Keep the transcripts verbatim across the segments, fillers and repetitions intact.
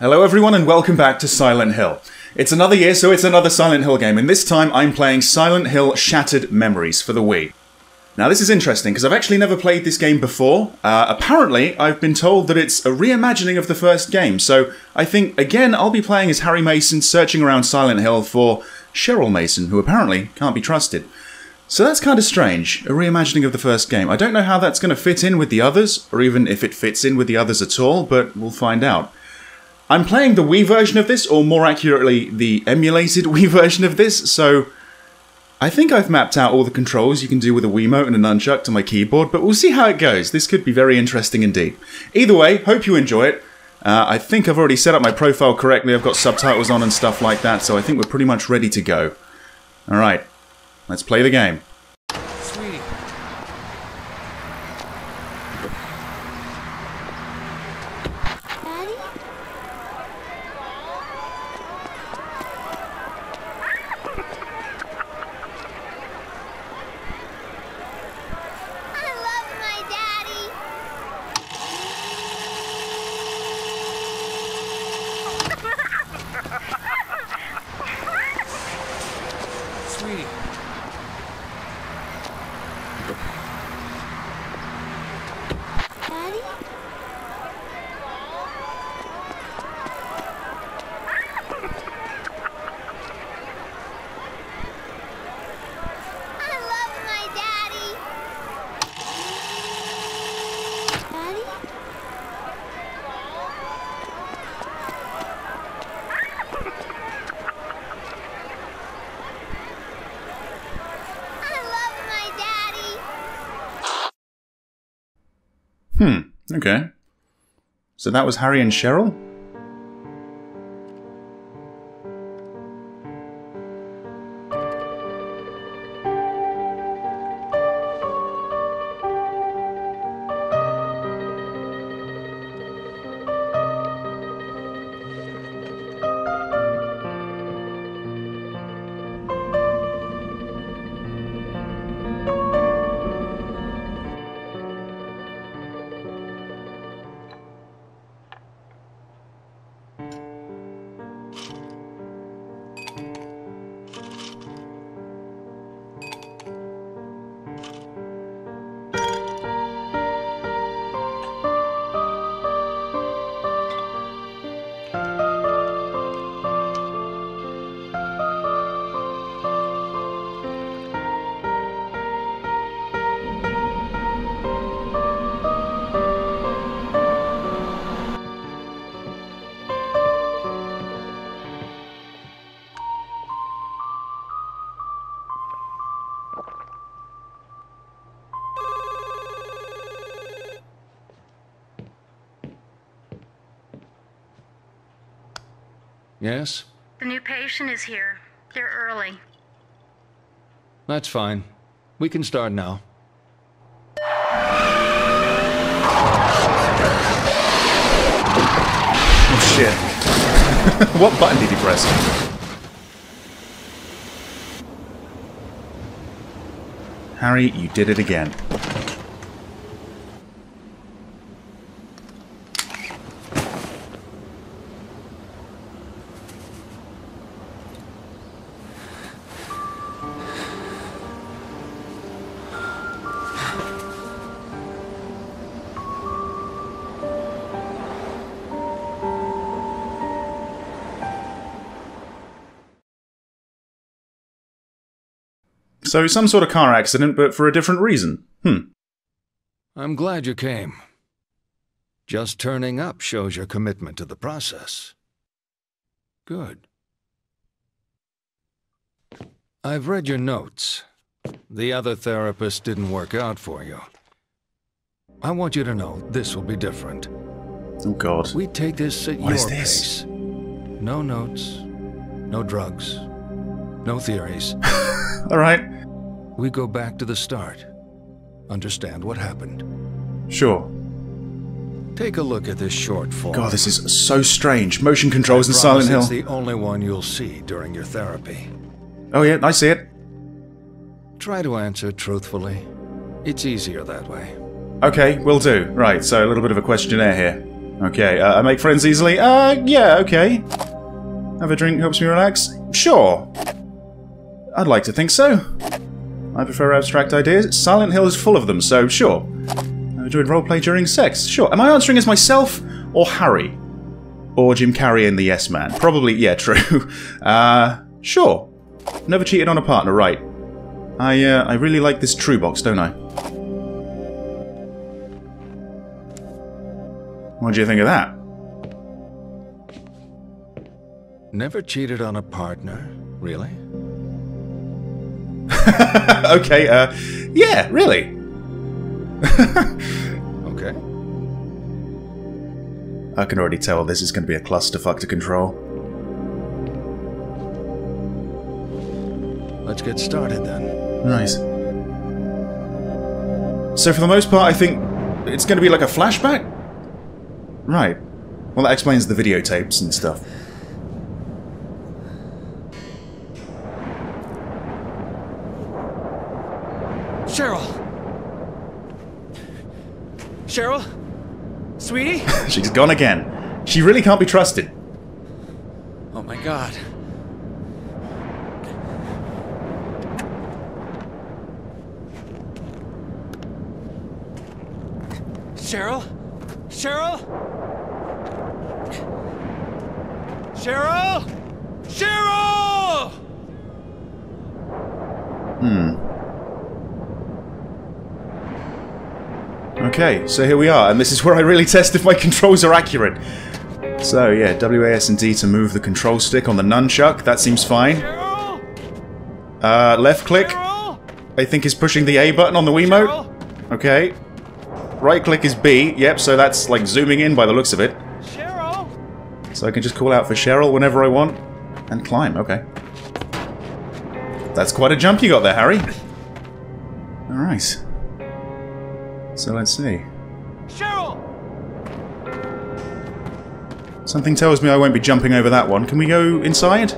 Hello everyone and welcome back to Silent Hill. It's another year, so it's another Silent Hill game, and this time I'm playing Silent Hill Shattered Memories for the Wii. Now this is interesting, because I've actually never played this game before. Uh, apparently, I've been told that it's a reimagining of the first game, so I think, again, I'll be playing as Harry Mason searching around Silent Hill for Cheryl Mason, who apparently can't be trusted. So that's kind of strange, a reimagining of the first game. I don't know how that's going to fit in with the others, or even if it fits in with the others at all, but we'll find out. I'm playing the Wii version of this, or more accurately, the emulated Wii version of this, so I think I've mapped out all the controls you can do with a Wiimote and a Nunchuck to my keyboard, but we'll see how it goes. This could be very interesting indeed. Either way, hope you enjoy it. Uh, I think I've already set up my profile correctly. I've got subtitles on and stuff like that, so I think we're pretty much ready to go. Alright, let's play the game. Sweetie. Hmm, okay. So that was Harry and Cheryl? Yes? The new patient is here. They're early. That's fine. We can start now. Oh shit. What button did he press? Harry, you did it again. So, some sort of car accident, but for a different reason. Hmm. I'm glad you came. Just turning up shows your commitment to the process. Good. I've read your notes. The other therapist didn't work out for you. I want you to know this will be different. Oh, God. We take this at your pace. No notes, no drugs, no theories. All right. We go back to the start. Understand what happened. Sure. Take a look at this short form. God, this is so strange. Motion controls in Silent Hill. It's the only one you'll see during your therapy. Oh yeah, I see it. Try to answer truthfully. It's easier that way. Okay, will do. Right, so a little bit of a questionnaire here. Okay, uh, I make friends easily? Uh, yeah, okay. Have a drink helps me relax? Sure. I'd like to think so. I prefer abstract ideas. Silent Hill is full of them, so sure. I've enjoyed roleplay during sex. Sure. Am I answering as myself or Harry? Or Jim Carrey in the Yes Man? Probably, yeah, true. uh, sure. Never cheated on a partner, right. I, uh, I really like this true box, don't I? What do you think of that? Never cheated on a partner, really? Okay, uh, yeah, really. Okay. I can already tell this is going to be a clusterfuck to control. Let's get started then. Nice. So for the most part, I think it's going to be like a flashback? Right. Well, that explains the videotapes and stuff. Cheryl! Cheryl? Sweetie? She's gone again. She really can't be trusted. Oh my god. Cheryl? Cheryl? Cheryl? Cheryl! Hmm. Okay, so here we are, and this is where I really test if my controls are accurate. So yeah, W A S and D to move the control stick on the nunchuck, that seems fine. Uh, left click, I think, is pushing the A button on the Wiimote. Okay. Right click is B, yep, so that's like zooming in by the looks of it. So I can just call out for Cheryl whenever I want, and climb, okay. That's quite a jump you got there, Harry. Alright. So let's see. Cheryl! Something tells me I won't be jumping over that one. Can we go inside?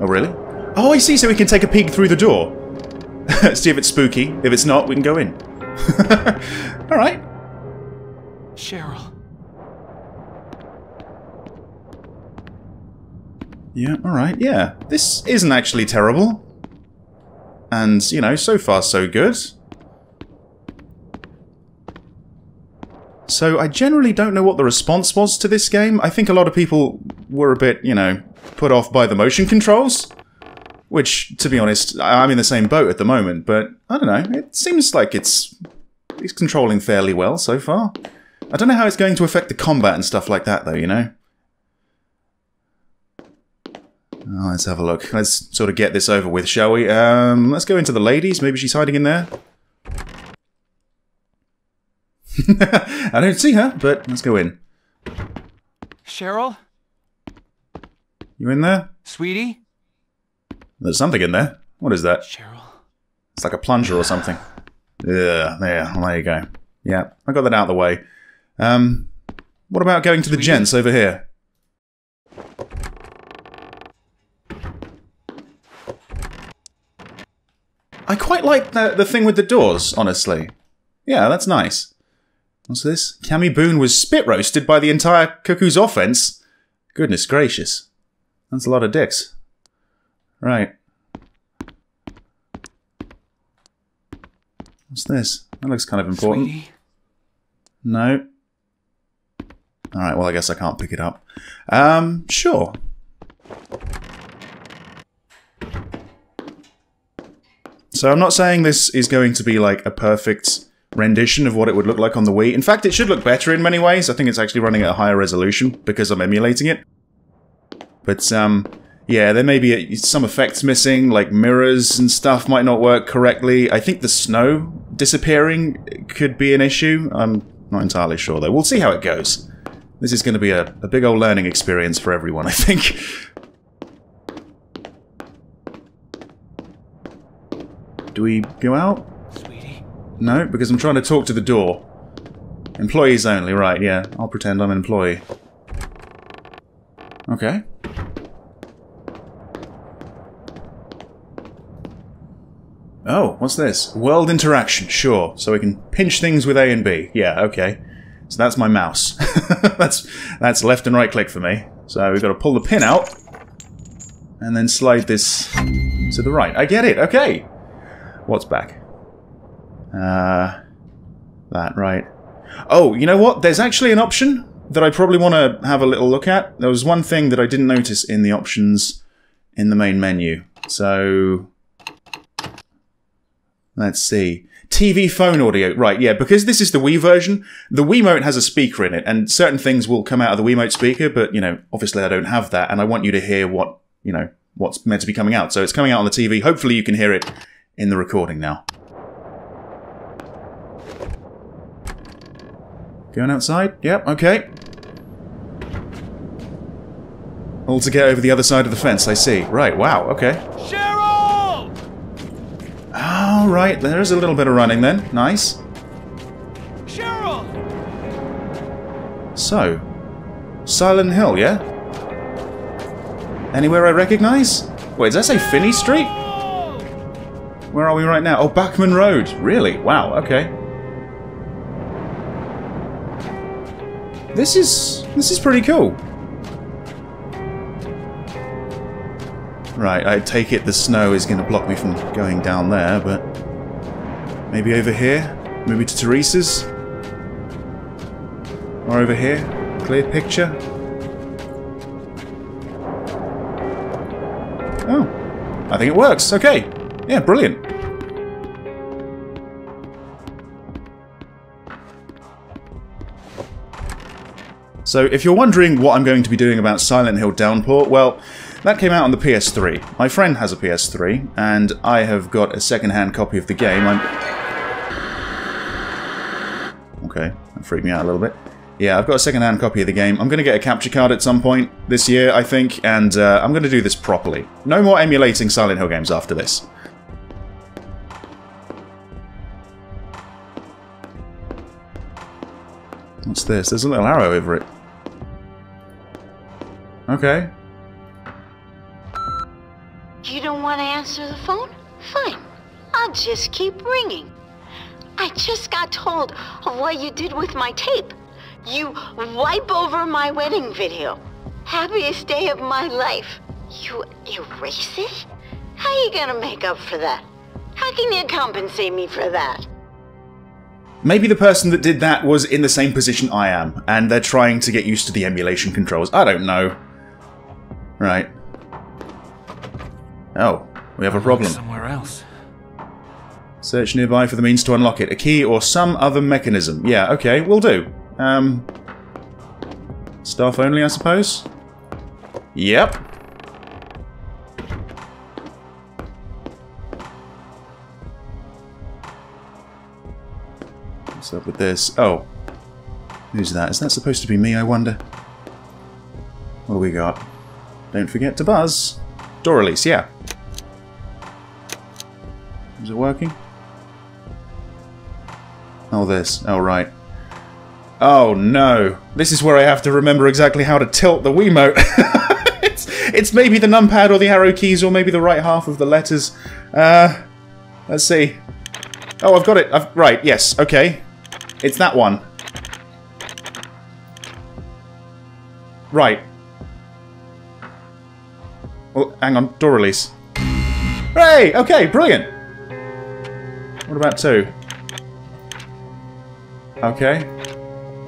Oh, really? Oh, I see, so we can take a peek through the door. See if it's spooky. If it's not, we can go in. Alright. Cheryl. Yeah, alright, yeah. This isn't actually terrible. And, you know, so far so good. So I generally don't know what the response was to this game. I think a lot of people were a bit, you know, put off by the motion controls. Which, to be honest, I'm in the same boat at the moment, but I don't know. It seems like it's, it's controlling fairly well so far. I don't know how it's going to affect the combat and stuff like that, though, you know? Oh, let's have a look. Let's sort of get this over with, shall we? Um, let's go into the ladies. Maybe she's hiding in there. I don't see her, but let's go in. Cheryl? You in there? Sweetie? There's something in there. What is that? Cheryl. It's like a plunger or something. Yeah, there. Well, there you go. Yeah, I got that out of the way. Um, what about going to Sweetie? The gents over here? I quite like the, the thing with the doors, honestly. Yeah, that's nice. What's this? Cammy Boone was spit-roasted by the entire Cuckoo's offense. Goodness gracious. That's a lot of dicks. Right. What's this? That looks kind of important. Sweetie? No. Alright, well I guess I can't pick it up. Um, sure. So I'm not saying this is going to be like a perfect rendition of what it would look like on the Wii. In fact, it should look better in many ways. I think it's actually running at a higher resolution because I'm emulating it. But, um, yeah, there may be a, some effects missing, like mirrors and stuff might not work correctly. I think the snow disappearing could be an issue. I'm not entirely sure, though. We'll see how it goes. This is going to be a, a big old learning experience for everyone, I think. Do we go out? Sweetie. No, because I'm trying to talk to the door. Employees only, right, yeah. I'll pretend I'm an employee. Okay. Oh, what's this? World interaction, sure. So we can pinch things with A and B. Yeah, okay. So that's my mouse. that's that's left and right click for me. So we've got to pull the pin out and then slide this to the right. I get it, okay. What's back? Uh, that, right. Oh, you know what? There's actually an option that I probably want to have a little look at. There was one thing that I didn't notice in the options in the main menu. So, let's see. T V phone audio. Right, yeah, because this is the Wii version, the Wiimote has a speaker in it, and certain things will come out of the Wiimote speaker, but, you know, obviously I don't have that, and I want you to hear what, you know, what's meant to be coming out. So it's coming out on the T V. Hopefully you can hear it in the recording now. Going outside? Yep, okay. All to get over the other side of the fence, I see. Right, wow, okay. Cheryl! Oh, right, there is a little bit of running then. Nice. Cheryl! So, Silent Hill, yeah? Anywhere I recognize? Wait, does that say Finney Street? Where are we right now? Oh, Bachman Road. Really? Wow, okay. This is... this is pretty cool. Right, I take it the snow is going to block me from going down there, but... maybe over here? Maybe to Teresa's? Or over here? Clear picture? Oh. I think it works. Okay. Yeah, brilliant. So, if you're wondering what I'm going to be doing about Silent Hill Downpour, well, that came out on the P S three. My friend has a P S three, and I have got a second-hand copy of the game. I'm... okay, that freaked me out a little bit. Yeah, I've got a second-hand copy of the game. I'm going to get a capture card at some point this year, I think, and uh, I'm going to do this properly. No more emulating Silent Hill games after this. What's this? There's a little arrow over it. Okay. You don't want to answer the phone? Fine. I'll just keep ringing. I just got told of what you did with my tape. You wipe over my wedding video. Happiest day of my life. You erase it? How are you gonna make up for that? How can you compensate me for that? Maybe the person that did that was in the same position I am, and they're trying to get used to the emulation controls. I don't know. Right. Oh, we have a problem. Somewhere else. Search nearby for the means to unlock it. A key or some other mechanism. Yeah, okay, we'll do. Um, staff only, I suppose? Yep. What's up with this? Oh. Who's that? Is that supposed to be me, I wonder? What do we got? Don't forget to buzz. Door release, yeah. Is it working? Oh, this. Oh, right. Oh no, this is where I have to remember exactly how to tilt the Wiimote. it's, it's maybe the numpad or the arrow keys or maybe the right half of the letters. Uh, let's see. Oh, I've got it. I've, right, yes, okay. It's that one. Right. Well, hang on, door release. Hey, okay, brilliant. What about two? Okay.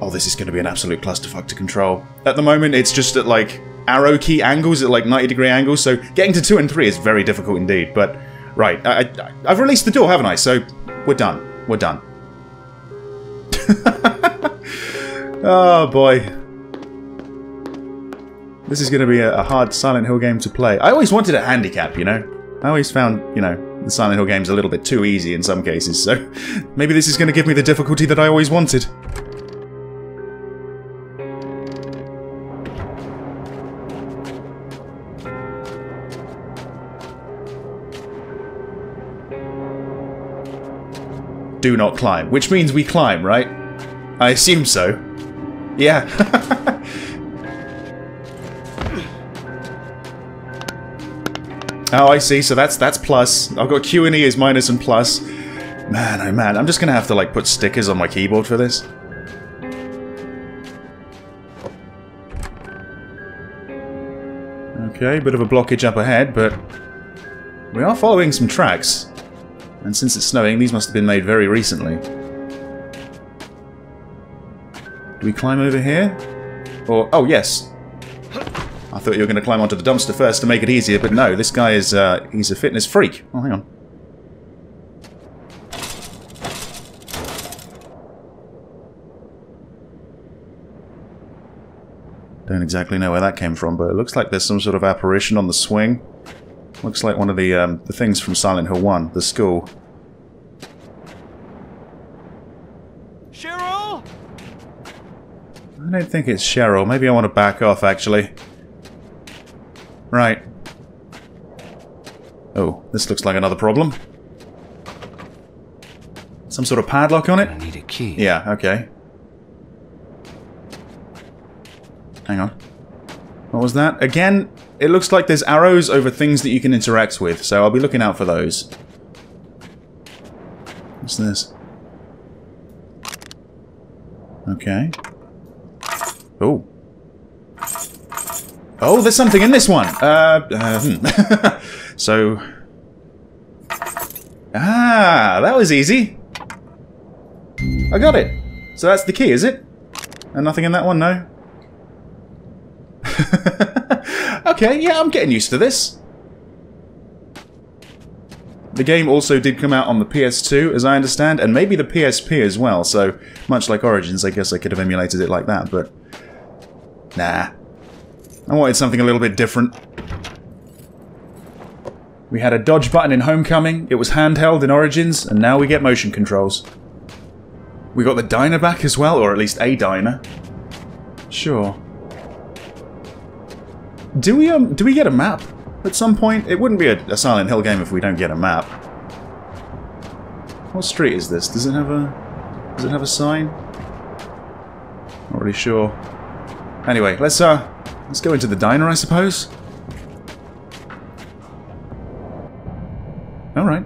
Oh, this is going to be an absolute clusterfuck to control. At the moment, it's just at, like, arrow key angles, at, like, ninety degree angles, so getting to two and three is very difficult indeed, but... right, I, I, I've released the door, haven't I? So, we're done. We're done. Oh, boy. This is going to be a, a hard Silent Hill game to play. I always wanted a handicap, you know? I always found, you know, the Silent Hill games a little bit too easy in some cases, so... maybe this is going to give me the difficulty that I always wanted. Do not climb, which means we climb, right? I assume so. Yeah. Oh, I see. So that's that's plus. I've got Q and E is minus and plus. Man, oh man. I'm just gonna have to like put stickers on my keyboard for this. Okay, bit of a blockage up ahead, but we are following some tracks. And since it's snowing, these must have been made very recently. Do we climb over here? Or, oh yes. I thought you were going to climb onto the dumpster first to make it easier, but no, this guy is, uh, he's a fitness freak. Oh, hang on. Don't exactly know where that came from, but it looks like there's some sort of apparition on the swing. Looks like one of the um, the things from Silent Hill one, the school. Cheryl? I don't think it's Cheryl. Maybe I want to back off, actually. Right. Oh, this looks like another problem. Some sort of padlock on it? I need a key. Yeah, okay. Hang on. What was that? Again, it looks like there's arrows over things that you can interact with, so I'll be looking out for those. What's this? Okay. Oh. Oh, there's something in this one! Uh, uh hmm. So... Ah, that was easy. I got it. So that's the key, is it? And nothing in that one, no? Okay, yeah, I'm getting used to this. The game also did come out on the P S two, as I understand, and maybe the P S P as well, so much like Origins, I guess I could have emulated it like that, but... Nah. I wanted something a little bit different. We had a dodge button in Homecoming, it was handheld in Origins, and now we get motion controls. We got the diner back as well, or at least a diner. Sure. Do we um do we get a map at some point? It wouldn't be a, a Silent Hill game if we don't get a map. What street is this? Does it have a does it have a sign? Not really sure. Anyway, let's uh let's go into the diner, I suppose. All right.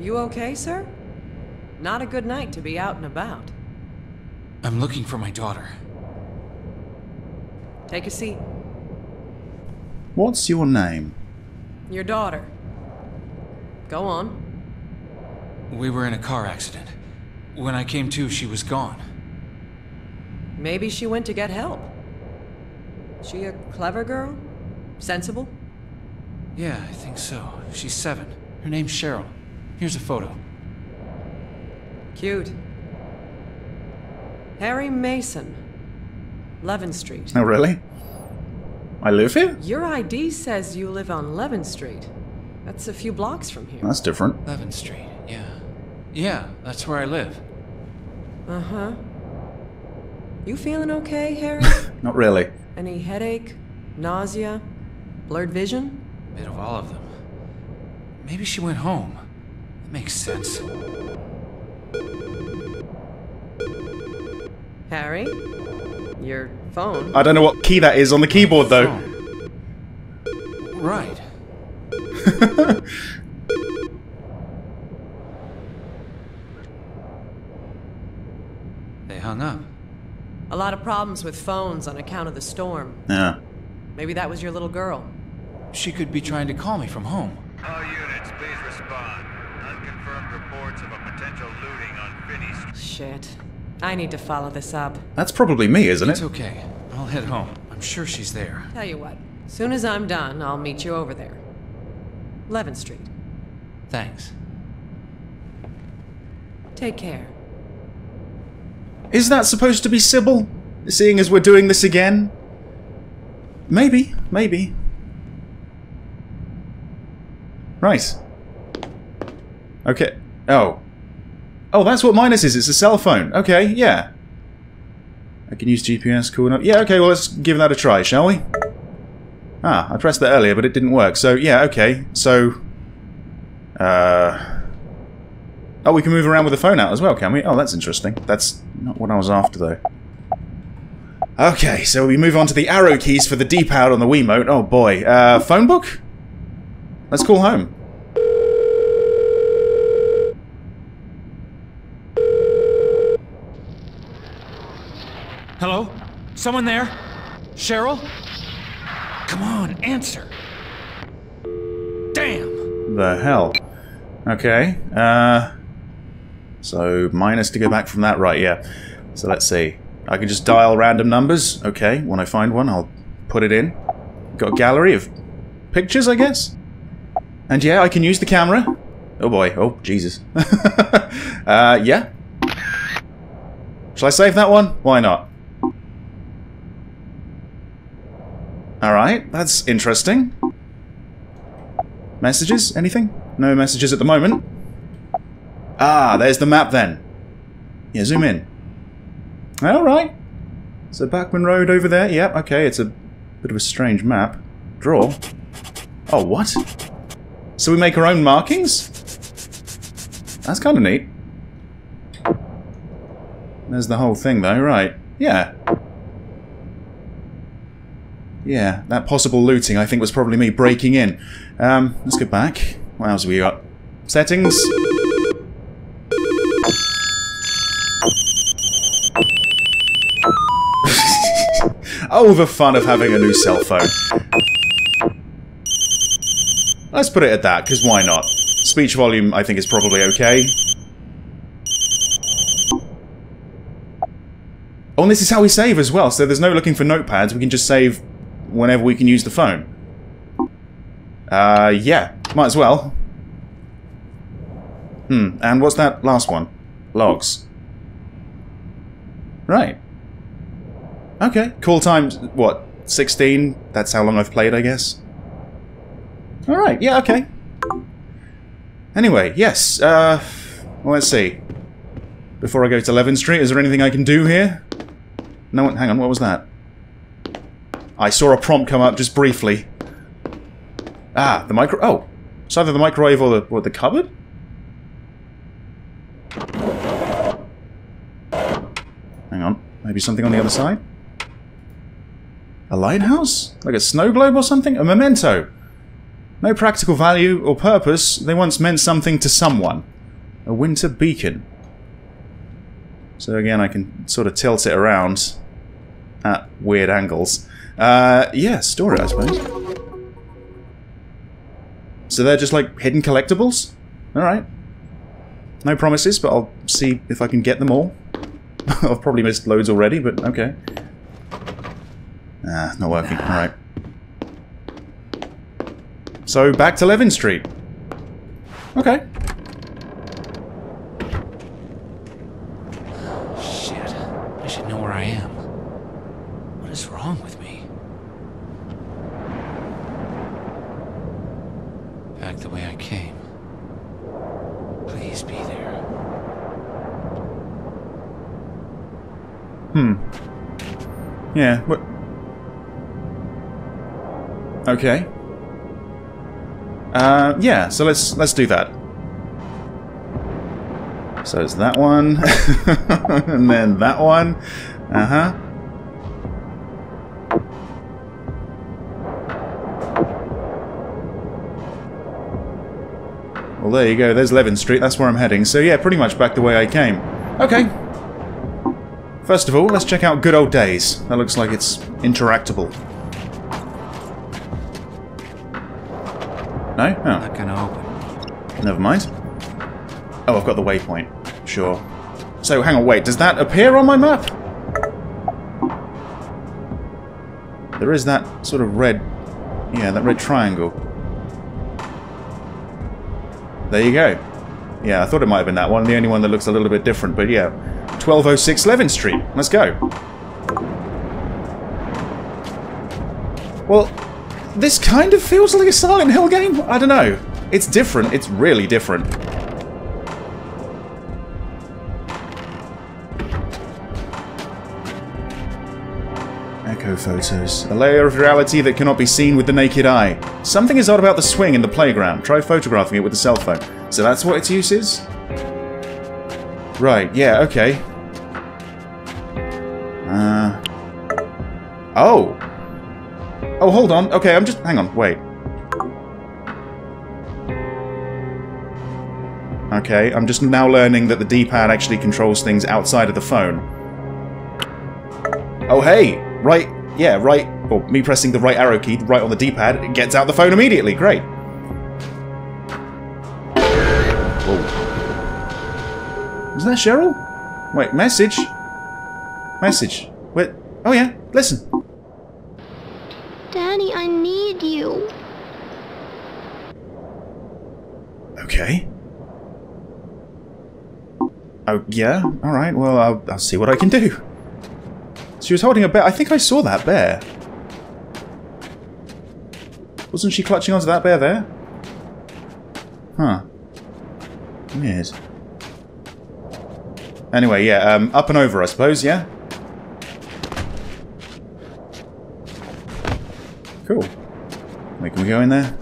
You okay, sir? Not a good night to be out and about. I'm looking for my daughter. Take a seat. What's your name? Your daughter. Go on. We were in a car accident. When I came to, she was gone. Maybe she went to get help. She a clever girl? Sensible? Yeah, I think so. She's seven. Her name's Cheryl. Here's a photo. Cute. Harry Mason. Levin Street. Oh, really? I live here? Your I D says you live on Levin Street. That's a few blocks from here. That's different. Levin Street, yeah. Yeah, that's where I live. Uh-huh. You feeling okay, Harry? Not really. Any headache? Nausea? Blurred vision? A bit of all of them. Maybe she went home. Makes sense. Harry? Your phone? I don't know what key that is on the keyboard, though. Phone. Right. They hung up. A lot of problems with phones on account of the storm. Yeah. Maybe that was your little girl. She could be trying to call me from home. All units, please respond. Unconfirmed reports of a potential looting on Finney Street. Shit. I need to follow this up. That's probably me, isn't it? It's okay. I'll head home. I'm sure she's there. Tell you what. Soon as I'm done, I'll meet you over there. Eleventh Street. Thanks. Take care. Is that supposed to be Sybil? Seeing as we're doing this again? Maybe. Maybe. Right. Okay. Oh. Oh, that's what minus is. It's a cell phone. Okay, yeah. I can use G P S coordinate. Yeah, okay, well, let's give that a try, shall we? Ah, I pressed that earlier, but it didn't work. So, yeah, okay. So, uh... oh, we can move around with the phone out as well, can we? Oh, that's interesting. That's not what I was after, though. Okay, so we move on to the arrow keys for the D-pad on the Wiimote. Oh, boy. Uh, phone book? Let's call home. Hello? Someone there? Cheryl? Come on, answer. Damn! The hell. Okay, uh... so, minus to go back from that, right, yeah. So let's see. I can just dial random numbers. Okay, when I find one, I'll put it in. Got a gallery of pictures, I guess? And yeah, I can use the camera. Oh boy, oh, Jesus. uh, yeah. Shall I save that one? Why not? Alright, that's interesting. Messages? Anything? No messages at the moment. Ah, there's the map then. Yeah, zoom in. Alright. So Bachman Road over there. Yep, yeah, okay, it's a bit of a strange map. Draw. Oh, what? So we make our own markings? That's kind of neat. There's the whole thing though, right. Yeah. Yeah, that possible looting, I think, was probably me breaking in. Um, let's go back. What else have we got? Settings. Oh, the fun of having a new cell phone. Let's put it at that, because why not? Speech volume, I think, is probably okay. Oh, and this is how we save as well, so there's no looking for notepads, we can just save whenever we can use the phone. Uh, yeah. Might as well. Hmm. And what's that last one? Logs. Right. Okay. Call time, what, sixteen? That's how long I've played, I guess. Alright. Yeah, okay. Anyway, yes. Uh, well, let's see. Before I go to Levin Street, is there anything I can do here? No one... Hang on, what was that? I saw a prompt come up just briefly. Ah, the micro... Oh! It's either the microwave or the... What, the cupboard? Hang on. Maybe something on the other side? A lighthouse? Like a snow globe or something? A memento! No practical value or purpose. They once meant something to someone. A winter beacon. So again, I can sort of tilt it around at weird angles. Uh, yeah, store it, I suppose. So they're just like hidden collectibles? Alright. No promises, but I'll see if I can get them all. I've probably missed loads already, but okay. Ah, not working. Alright. So, back to Levin Street. Okay. Shit. I should know where I am. What is wrong with me? Back the way I came. Please be there. Hmm. Yeah, what? Okay. Uh, yeah, so let's, let's do that. So it's that one, and then that one, uh-huh. Well, there you go. There's Levin Street. That's where I'm heading. So yeah, pretty much back the way I came. Okay. First of all, let's check out Good Old Days. That looks like it's interactable. No? Oh. Not gonna open. Never mind. Oh, I've got the waypoint. Sure. So, hang on, wait. Does that appear on my map? There is that sort of red... Yeah, that red triangle. There you go. Yeah, I thought it might have been that one. The only one that looks a little bit different, but yeah. twelve oh six Levin Street. Let's go. Well, this kind of feels like a Silent Hill game. I don't know. It's different. It's really different. psycho photos. A layer of reality that cannot be seen with the naked eye. Something is odd about the swing in the playground. Try photographing it with a cell phone. So that's what its use is? Right, yeah, okay. Uh... Oh! Oh, hold on. Okay, I'm just... Hang on, wait. Okay, I'm just now learning that the D-pad actually controls things outside of the phone. Oh, hey! Right... Yeah, right... Well, me pressing the right arrow key right on the D-pad, it gets out the phone immediately. Great. Whoa. Was that Cheryl? Wait, message? Message. Wait... Oh, yeah. Listen. Daddy, I need you. Okay. Oh, yeah? Alright, well, I'll, I'll see what I can do. She was holding a bear. I think I saw that bear. Wasn't she clutching onto that bear there? Huh. Weird. Anyway, yeah, um, up and over, I suppose, yeah? Cool. Wait, can we go in there?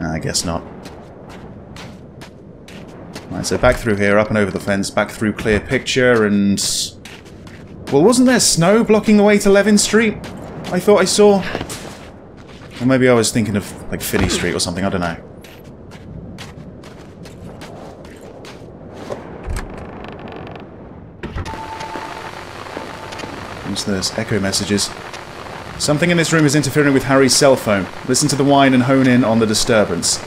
No, I guess not. Right, so back through here, up and over the fence, back through clear picture, and... Well, wasn't there snow blocking the way to Levin Street? I thought I saw... Or maybe I was thinking of, like, Finney Street or something, I don't know. What's this? Echo messages. Something in this room is interfering with Harry's cell phone. Listen to the whine and hone in on the disturbance.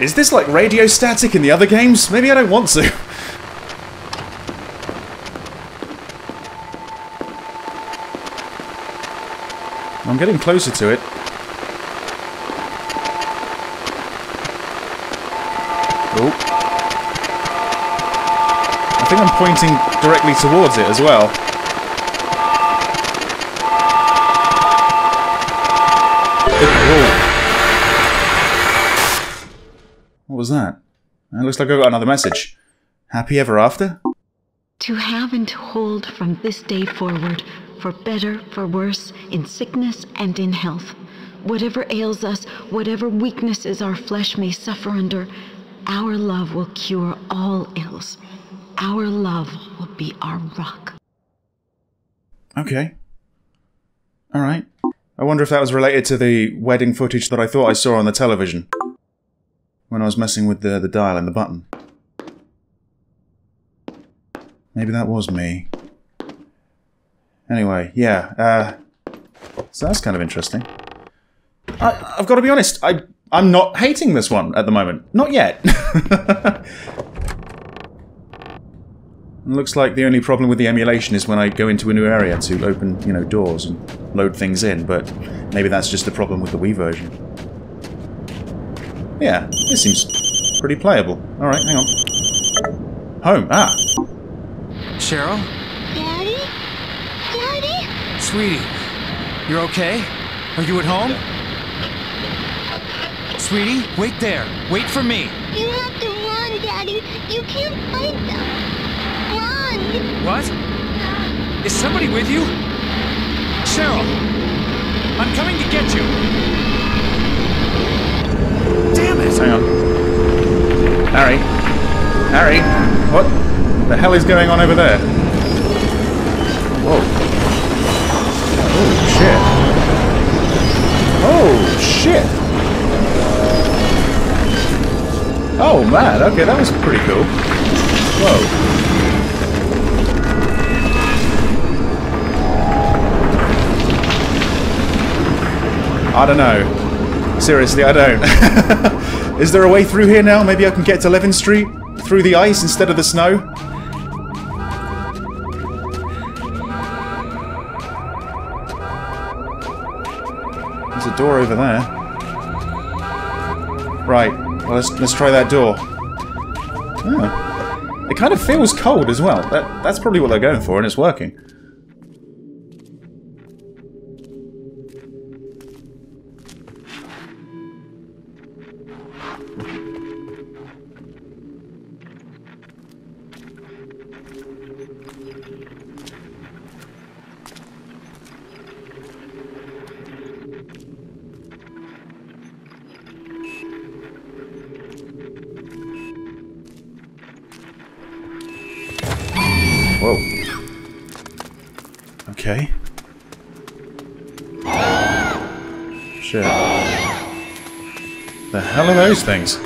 Is this like radio static in the other games? Maybe I don't want to. I'm getting closer to it. Oh. I think I'm pointing directly towards it as well. Was that? It looks like I got another message. Happy ever after? To have and to hold from this day forward, for better, for worse, in sickness and in health. Whatever ails us, whatever weaknesses our flesh may suffer under, our love will cure all ills. Our love will be our rock. Okay. Alright. I wonder if that was related to the wedding footage that I thought I saw on the television. When I was messing with the, the dial and the button. Maybe that was me. Anyway, yeah, uh... So that's kind of interesting. I, I've got to be honest, I, I'm not hating this one at the moment. Not yet. Looks like the only problem with the emulation is when I go into a new area to open, you know, doors and load things in, but maybe that's just the problem with the Wii version. Yeah, this seems pretty playable. Alright, hang on. Home, ah! Cheryl? Daddy? Daddy? Sweetie, you're okay? Are you at home? Sweetie, wait there. Wait for me. You have to run, Daddy. You can't fight them. Run! What? Is somebody with you? Cheryl! I'm coming to get you! Damn it! Hang on. Harry. Harry. What the hell is going on over there? Whoa. Oh, shit. Oh, shit. Oh, man. Okay, that was pretty cool. Whoa. I don't know. Seriously, I don't. Is there a way through here now? Maybe I can get to Levin Street? Through the ice instead of the snow? There's a door over there. Right. Well, let's, let's try that door. Oh. It kind of feels cold as well. That, that's probably what they're going for, and it's working. Whoa. Okay. Shit. The hell are those things?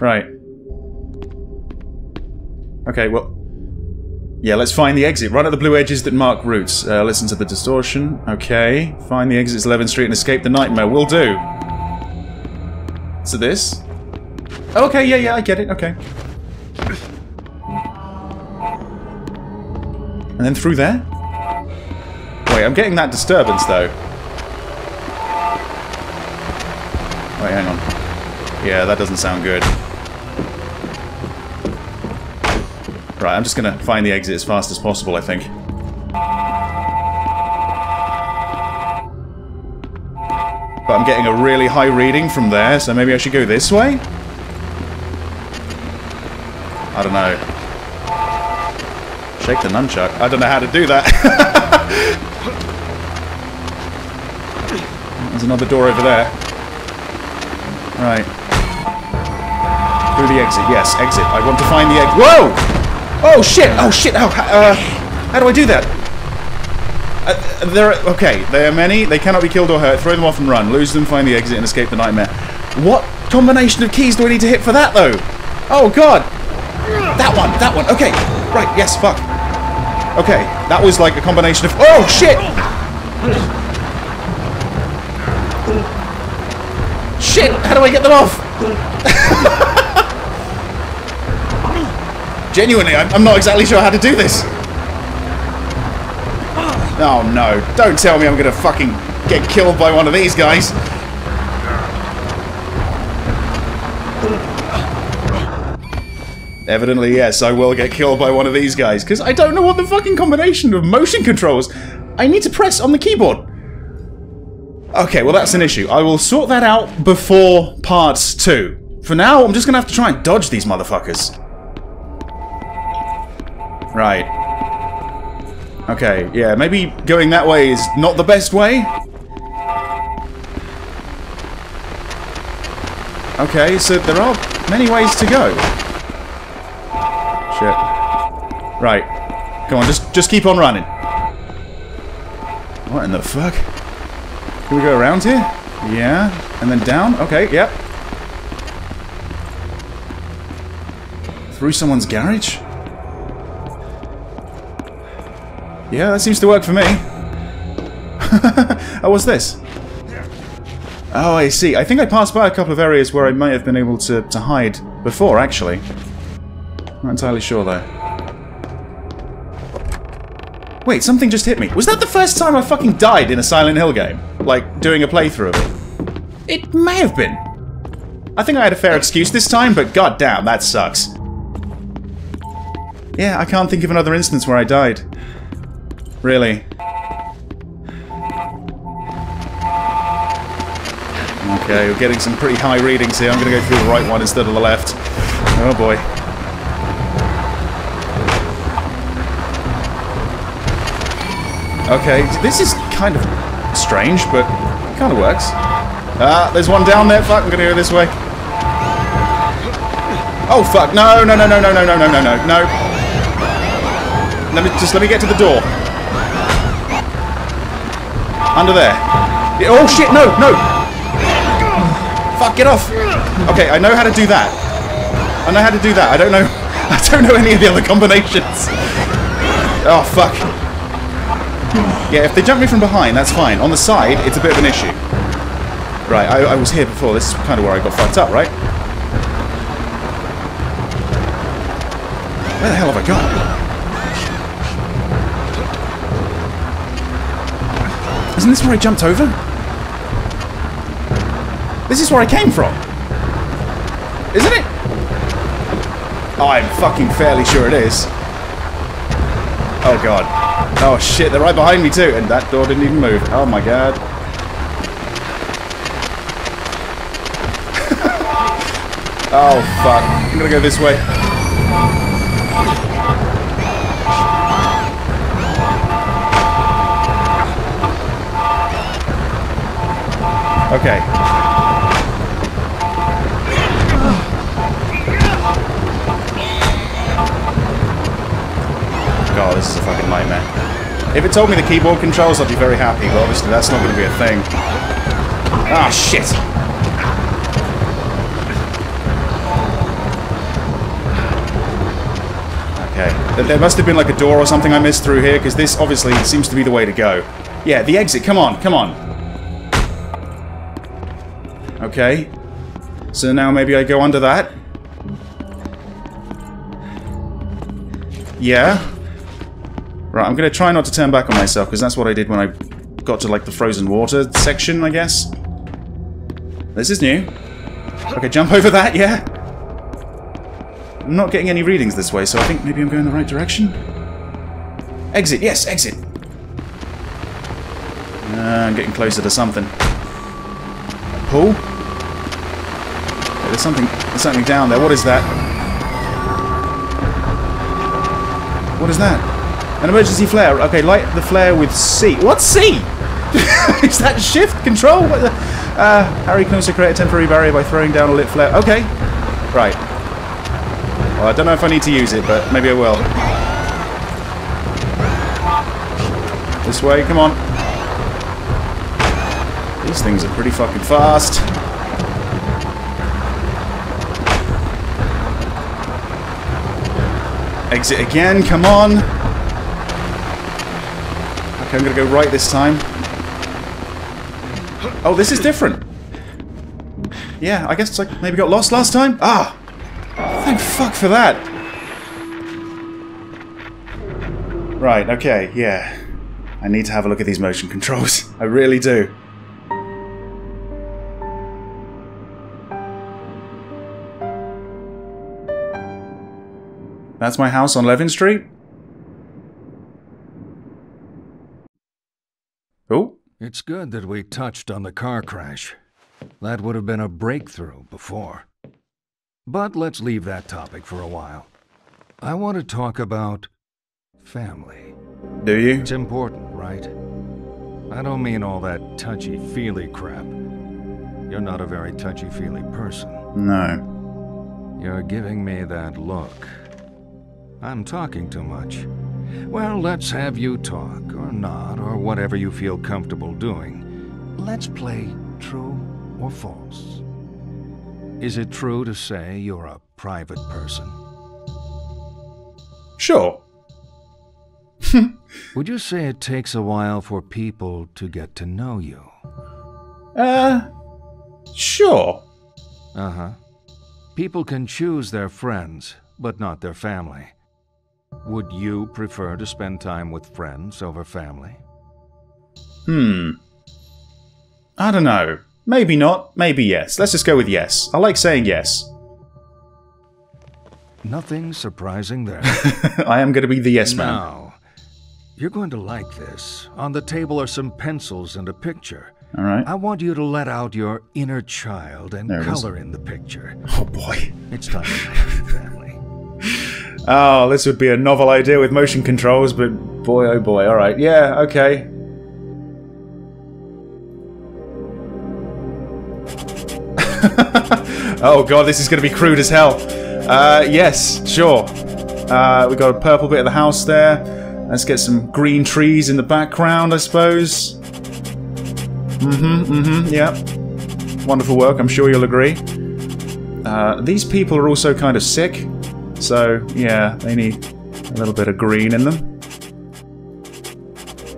Right. Okay, well... yeah, let's find the exit. Right at the blue edges that mark routes. Uh, listen to the distortion. Okay. Find the exits, Eleventh Street, and escape the nightmare. Will do. So this? Oh, okay, yeah, yeah, I get it. Okay. And then through there? Wait, I'm getting that disturbance, though. Wait, hang on. Yeah, that doesn't sound good. Right, I'm just gonna find the exit as fast as possible, I think. But I'm getting a really high reading from there, so maybe I should go this way? I don't know. Shake the nunchuck. I don't know how to do that. There's another door over there. Right. Through the exit. Yes, exit. I want to find the exit. Whoa! Oh shit! Oh shit! Oh, uh, how do I do that? Uh, there are, okay, there are many. They cannot be killed or hurt. Throw them off and run. Lose them, find the exit, and escape the nightmare. What combination of keys do I need to hit for that, though? Oh god! That one! That one! Okay! Right, yes, fuck. Okay, that was like a combination of... oh shit! Shit! How do I get them off? Genuinely, I'm not exactly sure how to do this. Oh no, don't tell me I'm gonna fucking get killed by one of these guys. Evidently, yes, I will get killed by one of these guys, because I don't know what the fucking combination of motion controls I need to press on the keyboard. Okay, well that's an issue. I will sort that out before parts two. For now, I'm just gonna have to try and dodge these motherfuckers. Right. Okay, yeah, maybe going that way is not the best way? Okay, so there are many ways to go. Shit. Right. Come on, just, just keep on running. What in the fuck? Can we go around here? Yeah. And then down? Okay, yep. Through someone's garage? Yeah, that seems to work for me. Oh, what's this? Oh, I see. I think I passed by a couple of areas where I might have been able to, to hide before, actually. Not entirely sure, though. Wait, something just hit me. Was that the first time I fucking died in a Silent Hill game? Like, doing a playthrough of it? It may have been. I think I had a fair excuse this time, but goddamn, that sucks. Yeah, I can't think of another instance where I died. Really? Okay, we're getting some pretty high readings here. I'm going to go through the right one instead of the left. Oh boy. Okay, this is kind of strange, but it kind of works. Ah, there's one down there. Fuck, I'm going to go this way. Oh fuck, no, no, no, no, no, no, no, no, no, no. Let me, just let me get to the door. Under there. Oh shit, no, no! Fuck, get off! Okay, I know how to do that. I know how to do that. I don't know... I don't know any of the other combinations. Oh, fuck. Yeah, if they jump me from behind, that's fine. On the side, it's a bit of an issue. Right, I, I was here before. This is kind of where I got fucked up, right? Where the hell have I gone? Isn't this where I jumped over? This is where I came from. Isn't it? I'm fucking fairly sure it is. Oh god. Oh shit, they're right behind me too. And that door didn't even move. Oh my god. Oh fuck. I'm gonna go this way. Okay. If it told me the keyboard controls, I'd be very happy, but obviously that's not going to be a thing. Ah, shit! Okay. There must have been like a door or something I missed through here, because this obviously seems to be the way to go. Yeah, the exit. Come on, come on. Okay. So now maybe I go under that. Yeah. Right, I'm going to try not to turn back on myself, because that's what I did when I got to, like, the frozen water section, I guess. This is new. Okay, jump over that, yeah? I'm not getting any readings this way, so I think maybe I'm going the right direction? Exit, yes, exit! Uh, I'm getting closer to something. Pool? Okay, there's something, there's something down there. What is that? What is that? An emergency flare. Okay, light the flare with C. What's C? Is that shift? Control? What the? Uh, Harry claims to create a temporary barrier by throwing down a lit flare. Okay. Right. Well, I don't know if I need to use it, but maybe I will. This way, come on. These things are pretty fucking fast. Exit again, come on. Okay, I'm gonna go right this time. Oh, this is different. Yeah, I guess I maybe got lost last time. Ah! Thank fuck for that. Right, okay, yeah. I need to have a look at these motion controls. I really do. That's my house on Levin Street. Oh? It's good that we touched on the car crash. That would have been a breakthrough before. But let's leave that topic for a while. I want to talk about family. Do you? It's important, right? I don't mean all that touchy-feely crap. You're not a very touchy-feely person. No. You're giving me that look. I'm talking too much. Well, let's have you talk, or not, or whatever you feel comfortable doing. Let's play true or false. Is it true to say you're a private person? Sure. Would you say it takes a while for people to get to know you? Uh, sure. Uh-huh. People can choose their friends, but not their family. Would you prefer to spend time with friends over family? Hmm. I don't know. Maybe not, maybe yes. Let's just go with yes. I like saying yes. Nothing surprising there. I am going to be the yes man. Now, you're going to like this. On the table are some pencils and a picture. All right. I want you to let out your inner child and color in the picture. Oh boy. It's time to have family. Oh, this would be a novel idea with motion controls, but boy oh boy, alright, yeah, okay. Oh god, this is going to be crude as hell. Uh, yes, sure. Uh, we got a purple bit of the house there. Let's get some green trees in the background, I suppose. Mm-hmm, mm-hmm, yeah. Wonderful work, I'm sure you'll agree. Uh, these people are also kind of sick. So, yeah, they need a little bit of green in them.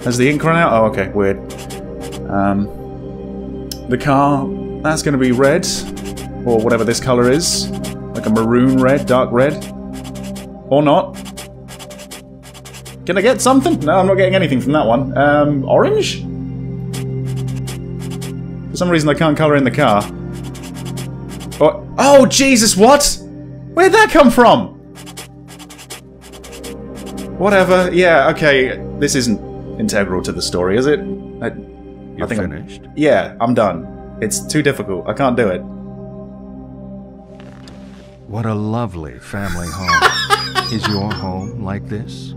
Has the ink run out? Oh, okay, weird. Um, the car, that's going to be red, or whatever this color is. Like a maroon red, dark red. Or not. Can I get something? No, I'm not getting anything from that one. Um, orange? For some reason I can't color in the car. Oh, oh Jesus, what? Where'd that come from? Whatever. Yeah, okay. This isn't integral to the story, is it? I, You're I think finished? I'm, yeah, I'm done. It's too difficult. I can't do it. What a lovely family home. Is your home like this?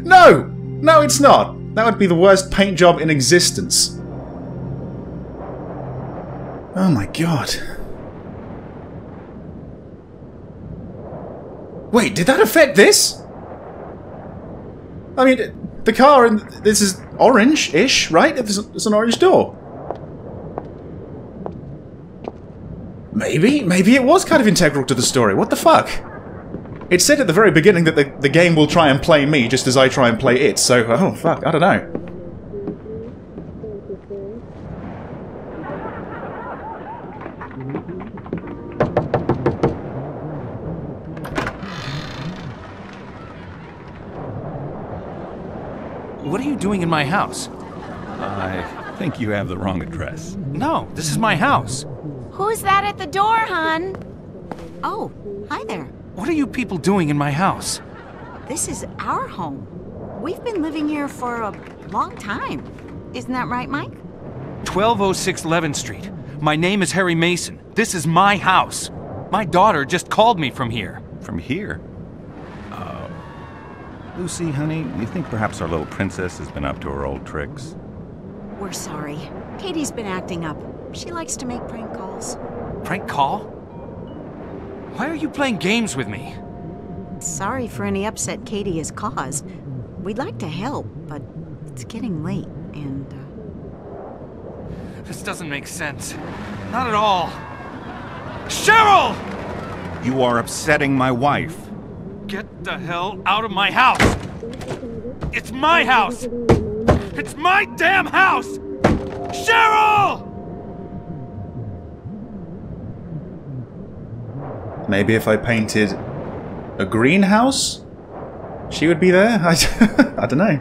No! No, it's not! That would be the worst paint job in existence. Oh my god. Wait, did that affect this? I mean, The car in this is orange-ish, right? It's, it's an orange door. Maybe, maybe it was kind of integral to the story. What the fuck? It said at the very beginning that the, the game will try and play me just as I try and play it, so... Oh, fuck, I don't know. What are you doing in my house? I think you have the wrong address. No, this is my house. Who's that at the door, hon? Oh, hi there. What are you people doing in my house? This is our home. We've been living here for a long time. Isn't that right, Mike? twelve oh six Levin Street. My name is Harry Mason. This is my house. My daughter just called me from here. From here? Uh, Lucy, honey, you think perhaps our little princess has been up to her old tricks? We're sorry. Katie's been acting up. She likes to make prank calls. Prank call? Why are you playing games with me? Sorry for any upset Katie has caused. We'd like to help, but it's getting late, and... Uh... This doesn't make sense. Not at all. Cheryl! You are upsetting my wife. Get the hell out of my house! It's my house! It's my damn house! Cheryl! Maybe if I painted a greenhouse, she would be there? I, I don't know.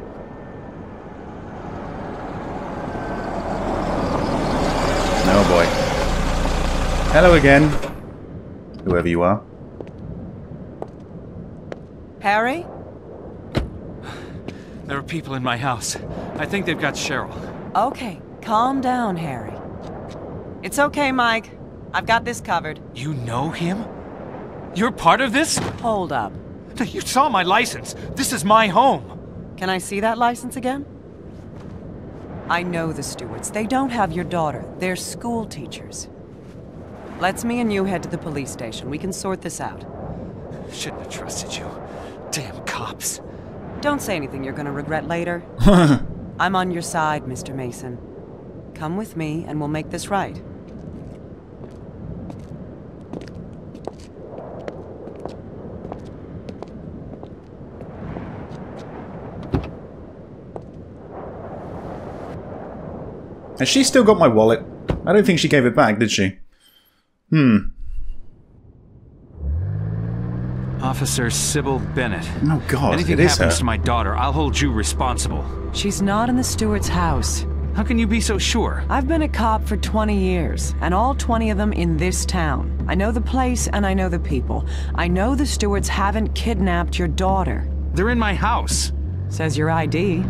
Oh boy. Hello again, whoever you are. Harry? There are people in my house. I think they've got Cheryl. Okay, calm down, Harry. It's okay, Mike. I've got this covered. You know him? You're part of this? Hold up. You saw my license. This is my home. Can I see that license again? I know the Stewarts. They don't have your daughter. They're school teachers. Let's me and you head to the police station. We can sort this out. Shouldn't have trusted you. Damn cops. Don't say anything you're gonna regret later. I'm on your side, Mister Mason. Come with me and we'll make this right. And she still got my wallet. I don't think she gave it back, did she? Hmm. Officer Sybil Bennett. Oh God, anything it is happens her. to my daughter, I'll hold you responsible. She's not in the Stewart's house. How can you be so sure? I've been a cop for twenty years, and all twenty of them in this town. I know the place, and I know the people. I know the Stewarts haven't kidnapped your daughter. They're in my house. Says your I D.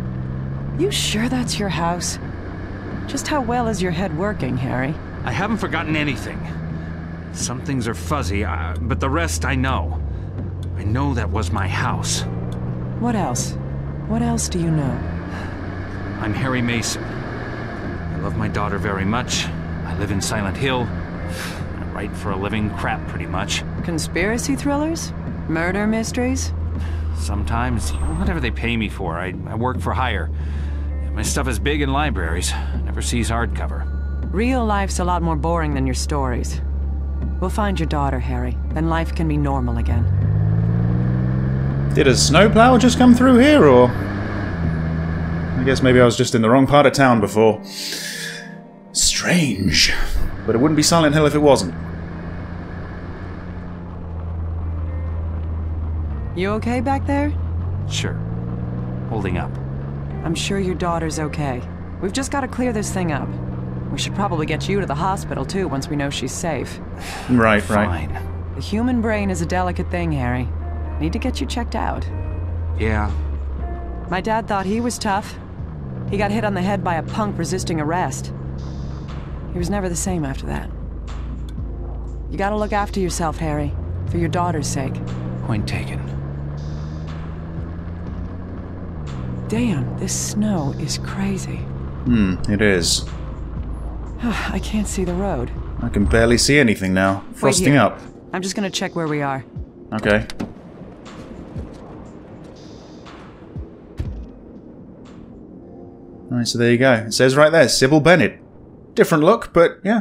You sure that's your house? Just how well is your head working, Harry? I haven't forgotten anything. Some things are fuzzy, uh, but the rest I know. I know that was my house. What else? What else do you know? I'm Harry Mason. I love my daughter very much. I live in Silent Hill. I write for a living crap, pretty much. Conspiracy thrillers? Murder mysteries? Sometimes, you know, whatever they pay me for. I, I work for hire. My stuff is big in libraries. Never sees hardcover. Real life's a lot more boring than your stories. We'll find your daughter, Harry. Then life can be normal again. Did a snowplow just come through here, or...? I guess maybe I was just in the wrong part of town before. Strange. But it wouldn't be Silent Hill if it wasn't. You okay back there? Sure. Holding up. I'm sure your daughter's okay. We've just got to clear this thing up. We should probably get you to the hospital, too, once we know she's safe. Right, Fine. right. The human brain is a delicate thing, Harry. Need to get you checked out. Yeah. My dad thought he was tough. He got hit on the head by a punk resisting arrest. He was never the same after that. You gotta look after yourself, Harry. For your daughter's sake. Point taken. Damn, this snow is crazy. Hmm, it is. I can't see the road. I can barely see anything now. Frosting up. I'm just gonna check where we are. Okay. Alright, so there you go. It says right there, Sybil Bennett. Different look, but yeah,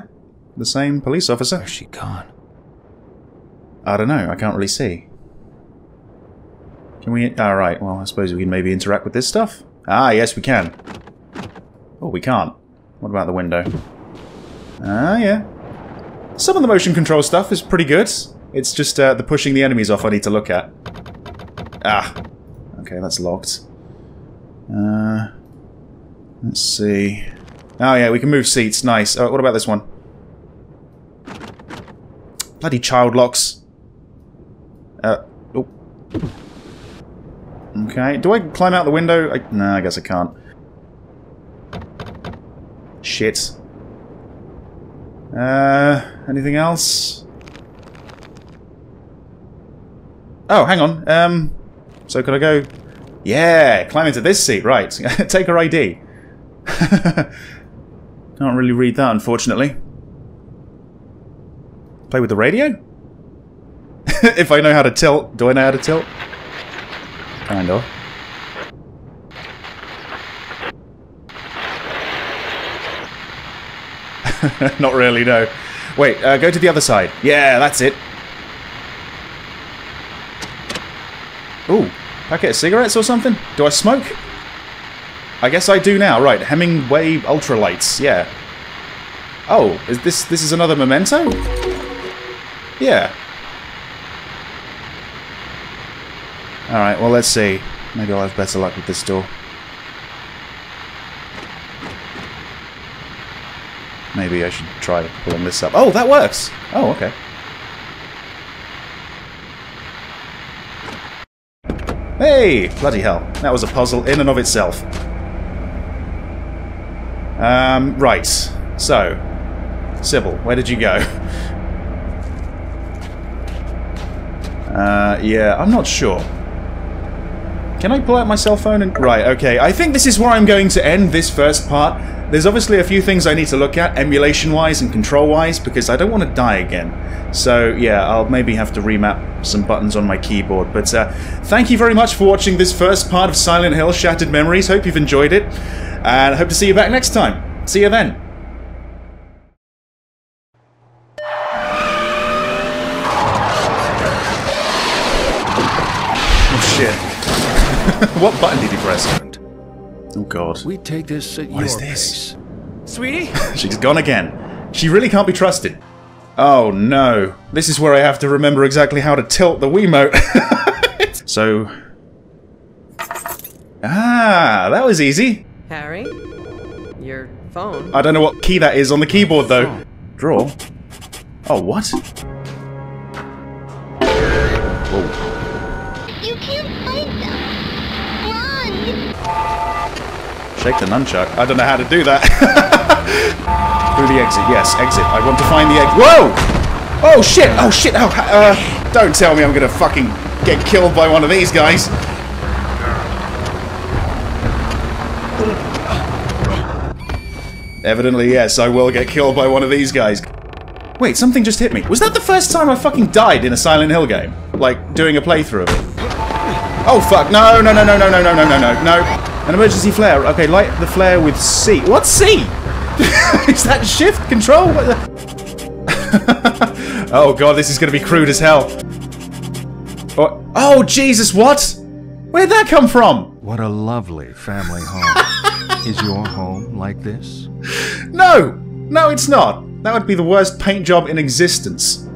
the same police officer. Where's she gone? I don't know, I can't really see. Can we... Alright, well, I suppose we can maybe interact with this stuff. Ah, yes, we can. Oh, we can't. What about the window? Ah, yeah. Some of the motion control stuff is pretty good. It's just uh, the pushing the enemies off I need to look at. Ah. Okay, that's locked. Uh, let's see. Oh, yeah, we can move seats. Nice. Oh, what about this one? Bloody child locks. Uh, oh. Okay, do I climb out the window? I, no, I guess I can't. Shit. Uh, anything else? Oh, hang on. Um, so could I go? Yeah, climb into this seat, right. Take her I D. Can't really read that, unfortunately. Play with the radio? If I know how to tilt. Do I know how to tilt? Kind of. Not really, no. Wait, uh, go to the other side. Yeah, that's it. Ooh, packet of cigarettes or something? Do I smoke? I guess I do now. Right, Hemingway ultralights. Yeah. Oh, is this this is another memento? Yeah. All right. Well, let's see. Maybe I'll have better luck with this door. Maybe I should try pulling this up. Oh, that works! Oh, okay. Hey! Bloody hell. That was a puzzle in and of itself. Um, right. So. Sybil, where did you go? Uh, yeah, I'm not sure. Can I pull out my cell phone and... Right, okay. I think this is where I'm going to end this first part. There's obviously a few things I need to look at, emulation-wise and control-wise, because I don't want to die again. So, yeah, I'll maybe have to remap some buttons on my keyboard. But uh, thank you very much for watching this first part of Silent Hill Shattered Memories. Hope you've enjoyed it, and I hope to see you back next time. See you then. Oh, shit. What button did he press? Oh god. We take this at what your is this? Pace. Sweetie? She's gone again. She really can't be trusted. Oh no. This is where I have to remember exactly how to tilt the Wiimote. So. Ah, that was easy. Harry? Your phone. I don't know what key that is on the keyboard though. Oh. Draw? Oh, what? Whoa. Shake the nunchuck. I don't know how to do that. Through the exit. Yes, exit. I want to find the exit. Whoa! Oh shit! Oh shit! Oh, uh, don't tell me I'm gonna fucking get killed by one of these guys. Evidently, yes, I will get killed by one of these guys. Wait, something just hit me. Was that the first time I fucking died in a Silent Hill game? Like, doing a playthrough of it? Oh fuck! No! No! No! No! No! No! No! No! No! No! An emergency flare. Okay, light the flare with C. What's C? Is that shift? Control? What the oh god, this is gonna be crude as hell. Oh, oh Jesus, what? Where'd that come from? What a lovely family home. Is your home like this? No! No, it's not. That would be the worst paint job in existence.